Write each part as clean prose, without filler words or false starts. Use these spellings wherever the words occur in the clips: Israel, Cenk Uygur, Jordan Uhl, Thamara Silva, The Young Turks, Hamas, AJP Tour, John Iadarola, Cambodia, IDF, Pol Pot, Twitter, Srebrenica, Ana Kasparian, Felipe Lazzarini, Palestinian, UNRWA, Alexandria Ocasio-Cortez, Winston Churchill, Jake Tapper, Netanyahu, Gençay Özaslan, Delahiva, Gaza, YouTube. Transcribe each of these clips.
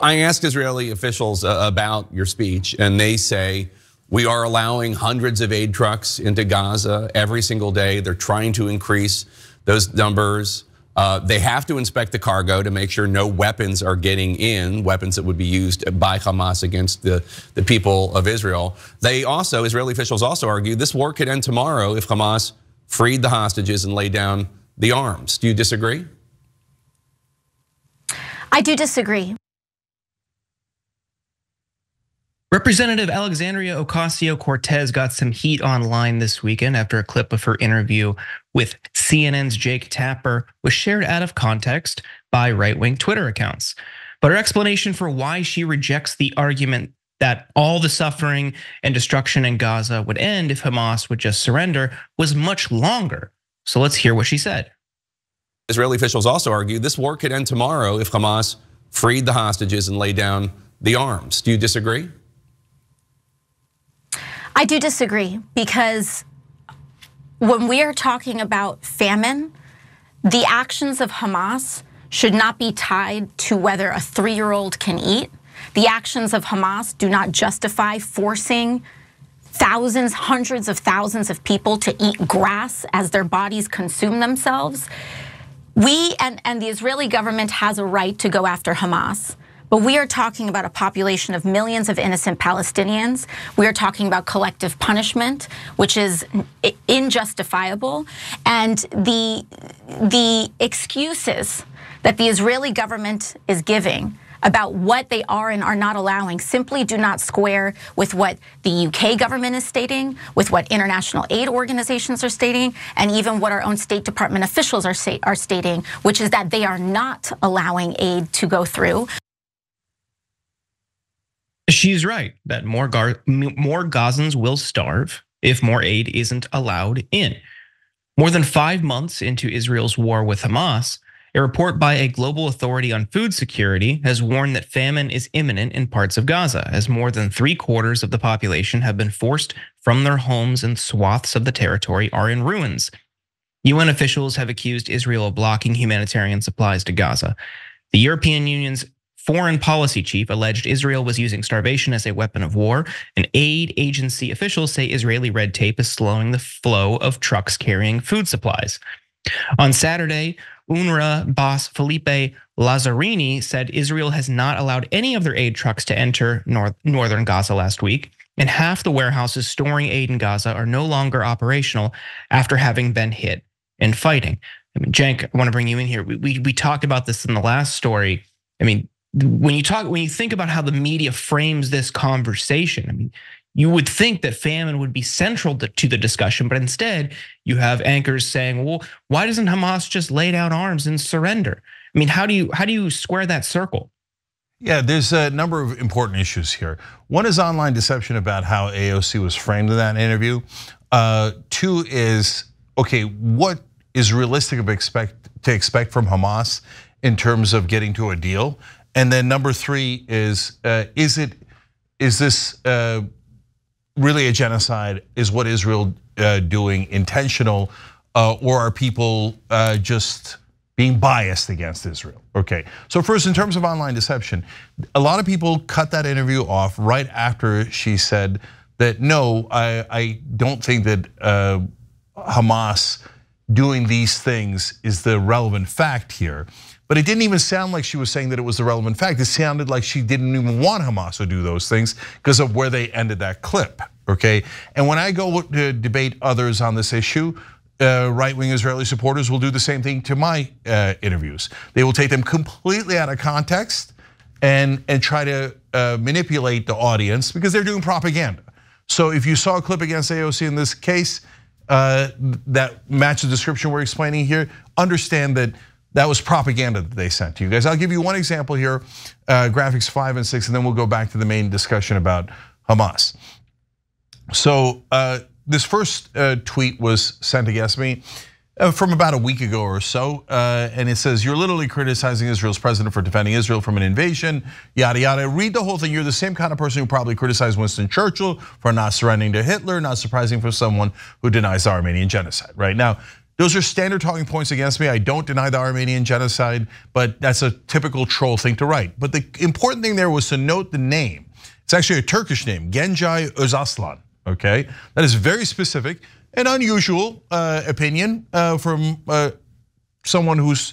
I asked Israeli officials about your speech, and they say, we are allowing hundreds of aid trucks into Gaza every single day. They're trying to increase those numbers. They have to inspect the cargo to make sure no weapons are getting in, weapons that would be used by Hamas against the people of Israel. They also, Israeli officials also argue, this war could end tomorrow if Hamas freed the hostages and laid down the arms. Do you disagree? I do disagree. Representative Alexandria Ocasio-Cortez got some heat online this weekend after a clip of her interview with CNN's Jake Tapper was shared out of context by right-wing Twitter accounts. But her explanation for why she rejects the argument that all the suffering and destruction in Gaza would end if Hamas would just surrender was much longer. So let's hear what she said. Israeli officials also argue this war could end tomorrow if Hamas freed the hostages and laid down the arms. Do you disagree? I do disagree, because when we are talking about famine, the actions of Hamas should not be tied to whether a 3-year-old can eat. The actions of Hamas do not justify forcing thousands, hundreds of thousands of people to eat grass as their bodies consume themselves. We and the Israeli government has a right to go after Hamas. But we are talking about a population of millions of innocent Palestinians. We are talking about collective punishment, which is unjustifiable. And the excuses that the Israeli government is giving about what they are and are not allowing simply do not square with what the UK government is stating, with what international aid organizations are stating, and even what our own State Department officials are stating, which is that they are not allowing aid to go through. She's right that more Gazans will starve if more aid isn't allowed in. More than 5 months into Israel's war with Hamas, a report by a global authority on food security has warned that famine is imminent in parts of Gaza, as more than 3/4 of the population have been forced from their homes and swaths of the territory are in ruins. UN officials have accused Israel of blocking humanitarian supplies to Gaza. The European Union's foreign policy chief alleged Israel was using starvation as a weapon of war, and aid agency officials say Israeli red tape is slowing the flow of trucks carrying food supplies. On Saturday, UNRWA boss Felipe Lazzarini said Israel has not allowed any of their aid trucks to enter northern Gaza last week, and half the warehouses storing aid in Gaza are no longer operational after having been hit in fighting. I mean, Cenk, I want to bring you in here. We talked about this in the last story. I mean, when you think about how the media frames this conversation, I mean, you would think that famine would be central to the discussion, but instead you have anchors saying, well, why doesn't Hamas just lay down arms and surrender? I mean, how do you square that circle? Yeah, there's a number of important issues here. One is online deception about how AOC was framed in that interview. Two is, okay, what is realistic to expect from Hamas in terms of getting to a deal? And then number three is this really a genocide? Is what Israel doing intentional, or are people just being biased against Israel? Okay, so first in terms of online deception, a lot of people cut that interview off right after she said that, no, I don't think that Hamas doing these things is the relevant fact here. But it didn't even sound like she was saying that it was the relevant fact. It sounded like she didn't even want Hamas to do those things because of where they ended that clip, okay? And when I go to debate others on this issue, right-wing Israeli supporters will do the same thing to my interviews. They will take them completely out of context and try to manipulate the audience because they're doing propaganda. So if you saw a clip against AOC in this case, that matched the description we're explaining here, understand that that was propaganda that they sent to you guys. I'll give you one example here, graphics 5 and 6, and then we'll go back to the main discussion about Hamas. So this first tweet was sent against me from about a week ago or so. And it says, you're literally criticizing Israel's president for defending Israel from an invasion, yada, yada. Read the whole thing. You're the same kind of person who probably criticized Winston Churchill for not surrendering to Hitler. Not surprising for someone who denies the Armenian genocide, right? Now, Those are standard talking points against me. I don't deny the Armenian genocide, but that's a typical troll thing to write. But the important thing there was to note the name. It's actually a Turkish name, Gençay Özaslan, okay? That is very specific, an unusual opinion from someone who's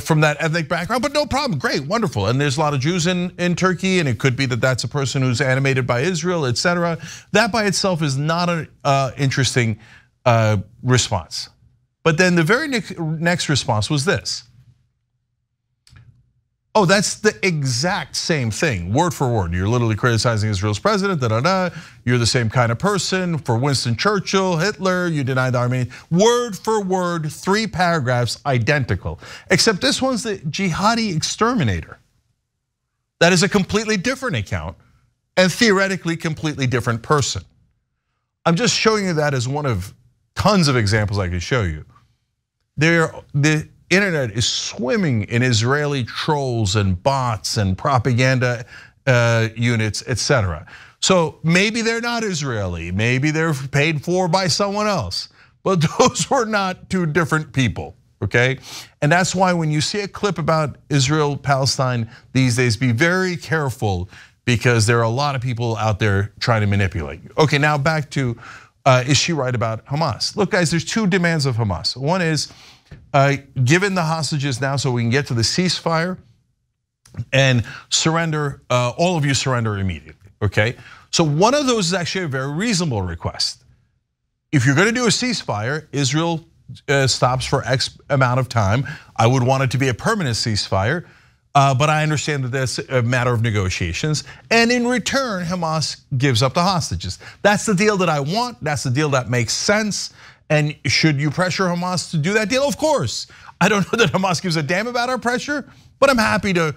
from that ethnic background, but no problem, great, wonderful. And there's a lot of Jews in Turkey, and it could be that that's a person who's animated by Israel, et cetera. That by itself is not an interesting response. But then the very next response was this. Oh, that's the exact same thing, word for word. You're literally criticizing Israel's president, da-da-da. You're the same kind of person for Winston Churchill, Hitler, you deny the Armenian. Word for word, 3 paragraphs, identical. Except this one's the jihadi exterminator. That is a completely different account and theoretically completely different person. I'm just showing you that as one of tons of examples I could show you. The internet is swimming in Israeli trolls and bots and propaganda units, et cetera. So maybe they're not Israeli, maybe they're paid for by someone else, but those were not 2 different people, okay? And that's why when you see a clip about Israel, Palestine these days, be very careful because there are a lot of people out there trying to manipulate you. Okay, now back to, is she right about Hamas? Look guys, there's 2 demands of Hamas. One is, given the hostages now so we can get to the ceasefire and surrender, all of you surrender immediately, okay? So one of those is actually a very reasonable request. If you're gonna do a ceasefire, Israel stops for X amount of time. I would want it to be a permanent ceasefire, but I understand that that's a matter of negotiations. And in return, Hamas gives up the hostages. That's the deal that I want, that's the deal that makes sense. And should you pressure Hamas to do that deal? Of course. I don't know that Hamas gives a damn about our pressure, but I'm happy to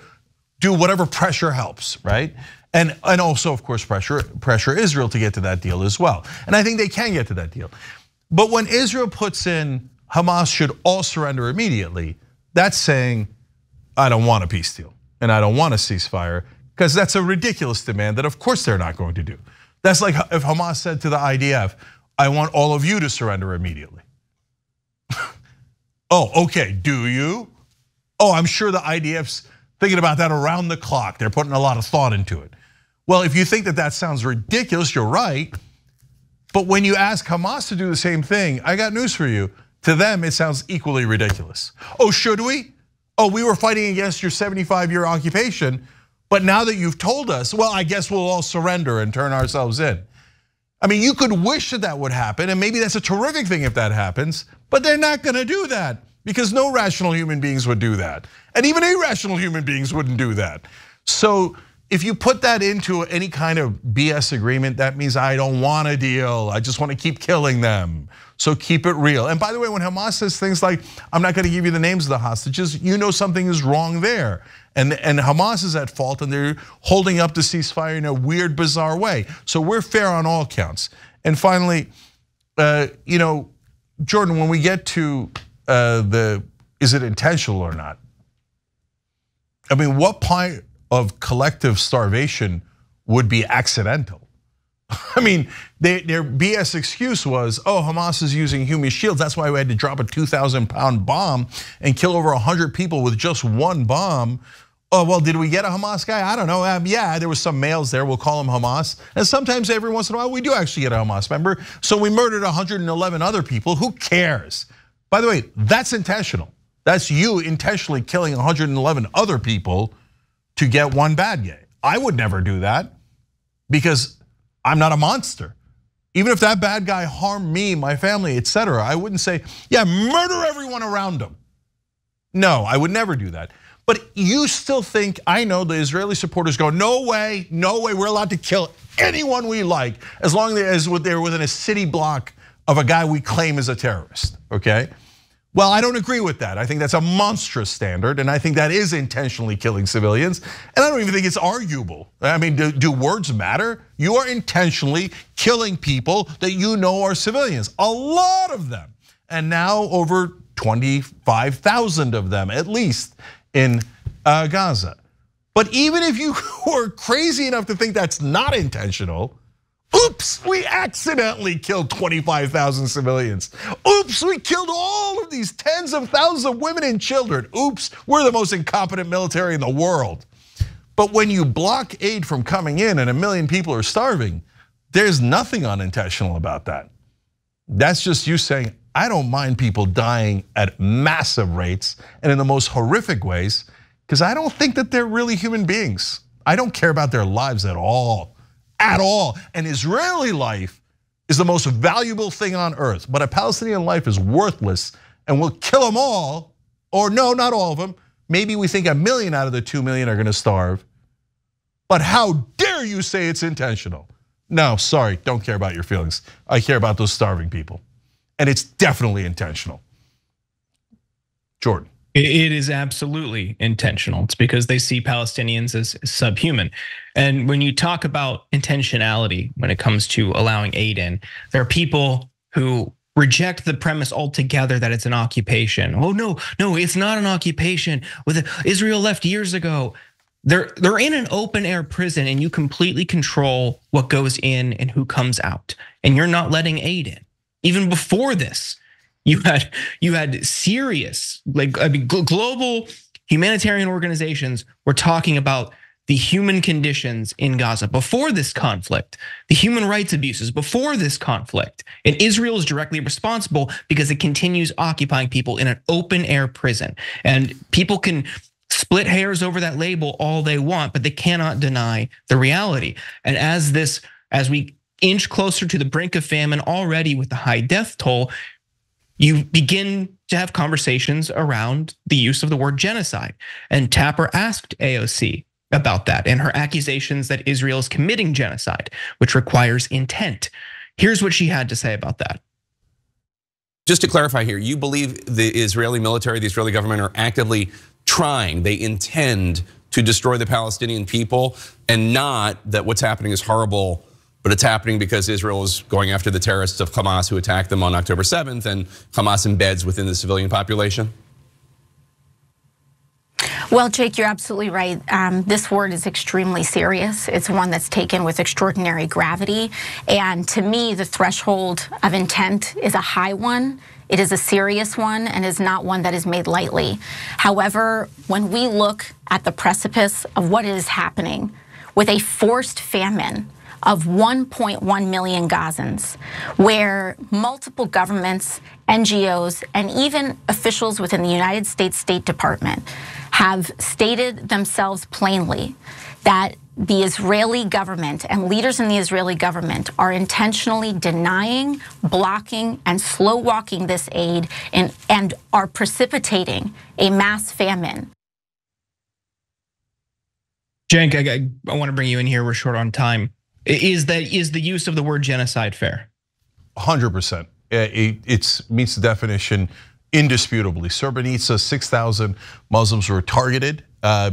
do whatever pressure helps, right? And also, of course, pressure Israel to get to that deal as well. And I think they can get to that deal. But when Israel puts in, Hamas should all surrender immediately, that's saying, I don't want a peace deal and I don't want a ceasefire, because that's a ridiculous demand that of course they're not going to do. That's like if Hamas said to the IDF, I want all of you to surrender immediately. Oh, okay, do you? Oh, I'm sure the IDF's thinking about that around the clock. They're putting a lot of thought into it. Well, if you think that that sounds ridiculous, you're right. But when you ask Hamas to do the same thing, I got news for you. To them, it sounds equally ridiculous. Oh, should we? Oh, we were fighting against your 75-year occupation, but now that you've told us, well, I guess we'll all surrender and turn ourselves in. I mean, you could wish that that would happen, and maybe that's a terrific thing if that happens, but they're not gonna do that because no rational human beings would do that. And even irrational human beings wouldn't do that. So if you put that into any kind of BS agreement, that means I don't want a deal. I just wanna keep killing them. So keep it real. And by the way, when Hamas says things like, I'm not gonna give you the names of the hostages, you know something is wrong there. And Hamas is at fault, and they're holding up the ceasefire in a weird, bizarre way. So we're fair on all counts. And finally, you know, Jordan, when we get to is it intentional or not? I mean, what part of collective starvation would be accidental? I mean, their BS excuse was, oh, Hamas is using human shields. That's why we had to drop a 2,000-pound bomb and kill over 100 people with just 1 bomb. Oh, well, did we get a Hamas guy? I don't know, yeah, there was some males there, we'll call them Hamas. And sometimes every once in a while, we do actually get a Hamas member. So we murdered 111 other people, who cares? By the way, that's intentional. That's you intentionally killing 111 other people to get 1 bad guy. I would never do that because I'm not a monster. Even if that bad guy harmed me, my family, et cetera, I wouldn't say, yeah, murder everyone around him. No, I would never do that. But you still think, I know the Israeli supporters go, no way, we're allowed to kill anyone we like, as long as they're within a city block of a guy we claim is a terrorist, okay? Well, I don't agree with that. I think that's a monstrous standard, and I think that is intentionally killing civilians. And I don't even think it's arguable. I mean, do words matter? You are intentionally killing people that you know are civilians, a lot of them. And now over 25,000 of them, at least in Gaza. But even if you were crazy enough to think that's not intentional, Oops, we accidentally killed 25,000 civilians. Oops, we killed all of these tens of thousands of women and children. Oops, we're the most incompetent military in the world. But when you block aid from coming in and a million people are starving, there's nothing unintentional about that. That's just you saying, I don't mind people dying at massive rates and in the most horrific ways, because I don't think that they're really human beings. I don't care about their lives at all. At all. And Israeli life is the most valuable thing on earth, but a Palestinian life is worthless and we'll kill them all, or no, not all of them. Maybe we think a million out of the 2 million are gonna starve, but how dare you say it's intentional? No, sorry, don't care about your feelings. I care about those starving people, and it's definitely intentional. Jordan. It is absolutely intentional. It's because they see Palestinians as subhuman. And when you talk about intentionality, when it comes to allowing aid in, there are people who reject the premise altogether that it's an occupation. Oh no, no, it's not an occupation. With Israel left years ago. They're in an open air prison and you completely control what goes in and who comes out. And you're not letting aid in. Even before this, you had serious, like, I mean, global humanitarian organizations were talking about the human conditions in Gaza before this conflict, the human rights abuses before this conflict. And Israel is directly responsible because it continues occupying people in an open air prison. And people can split hairs over that label all they want, but they cannot deny the reality. And as we inch closer to the brink of famine already with the high death toll, you begin to have conversations around the use of the word genocide. And Tapper asked AOC about that and her accusations that Israel is committing genocide, which requires intent. Here's what she had to say about that. Just to clarify here, you believe the Israeli military, the Israeli government are actively trying, they intend to destroy the Palestinian people, and not that what's happening is horrible, but it's happening because Israel is going after the terrorists of Hamas who attacked them on October 7th, and Hamas embeds within the civilian population? Well, Jake, you're absolutely right. This word is extremely serious. It's one that's taken with extraordinary gravity. And to me, the threshold of intent is a high one. It is a serious one and is not one that is made lightly. However, when we look at the precipice of what is happening with a forced famine of 1.1 million Gazans, where multiple governments, NGOs, and even officials within the United States State Department have stated themselves plainly that the Israeli government and leaders in the Israeli government are intentionally denying, blocking, and slow walking this aid and are precipitating a mass famine. Cenk, I wanna bring you in here, we're short on time. Is the use of the word genocide fair? 100%. It meets the definition indisputably. Srebrenica, 6,000 Muslims were targeted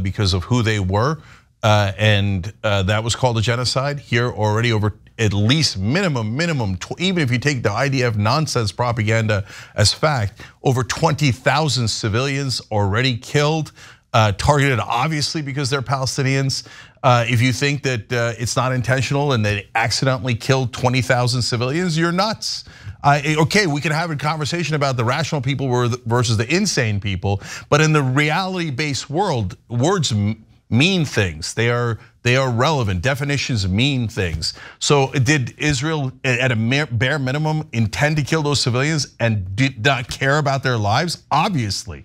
because of who they were, and that was called a genocide. Here already over at least minimum, even if you take the IDF nonsense propaganda as fact, over 20,000 civilians already killed, targeted obviously because they're Palestinians. If you think that it's not intentional and they accidentally killed 20,000 civilians, you're nuts. Okay, we can have a conversation about the rational people versus the insane people, but in the reality-based world, words mean things. They are relevant. Definitions mean things. So did Israel, at a bare minimum, intend to kill those civilians and did not care about their lives? Obviously.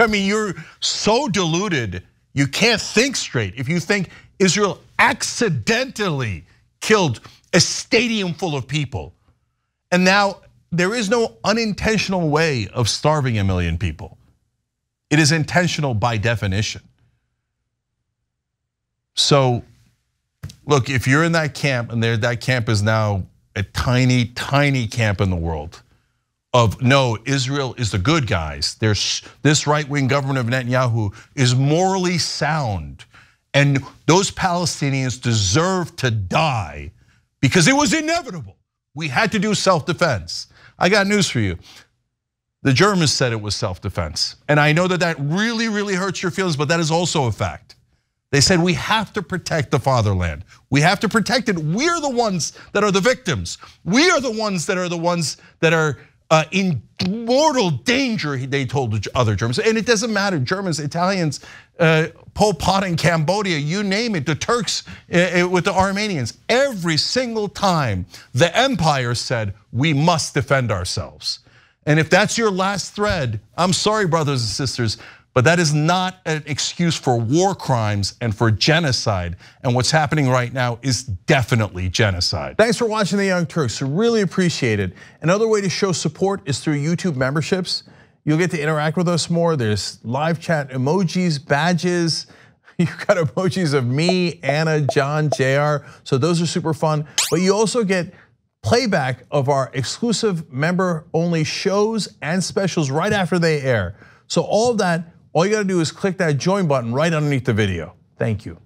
I mean, you're so deluded. You can't think straight. If you think Israel accidentally killed a stadium full of people, and now there is no unintentional way of starving a million people. It is intentional by definition. So look, if you're in that camp, and that camp is now a tiny, tiny camp in the world of no, Israel is the good guys. There's this right-wing government of Netanyahu is morally sound, and those Palestinians deserve to die because it was inevitable. We had to do self-defense. I got news for you. The Germans said it was self-defense, and I know that really, really hurts your feelings, but that is also a fact. They said, we have to protect the fatherland. We have to protect it. We're the ones that are the victims. We are the ones that are in mortal danger, they told other Germans. And it doesn't matter, Germans, Italians, Pol Pot in Cambodia, you name it, the Turks with the Armenians. Every single time the empire said, we must defend ourselves. And if that's your last thread, I'm sorry, brothers and sisters, but that is not an excuse for war crimes and for genocide. And what's happening right now is definitely genocide. Thanks for watching The Young Turks, really appreciate it. Another way to show support is through YouTube memberships. You'll get to interact with us more. There's live chat, emojis, badges. You've got emojis of me, Anna, John, JR. So those are super fun. But you also get playback of our exclusive member-only shows and specials right after they air. So all of that, all you gotta do is click that join button right underneath the video. Thank you.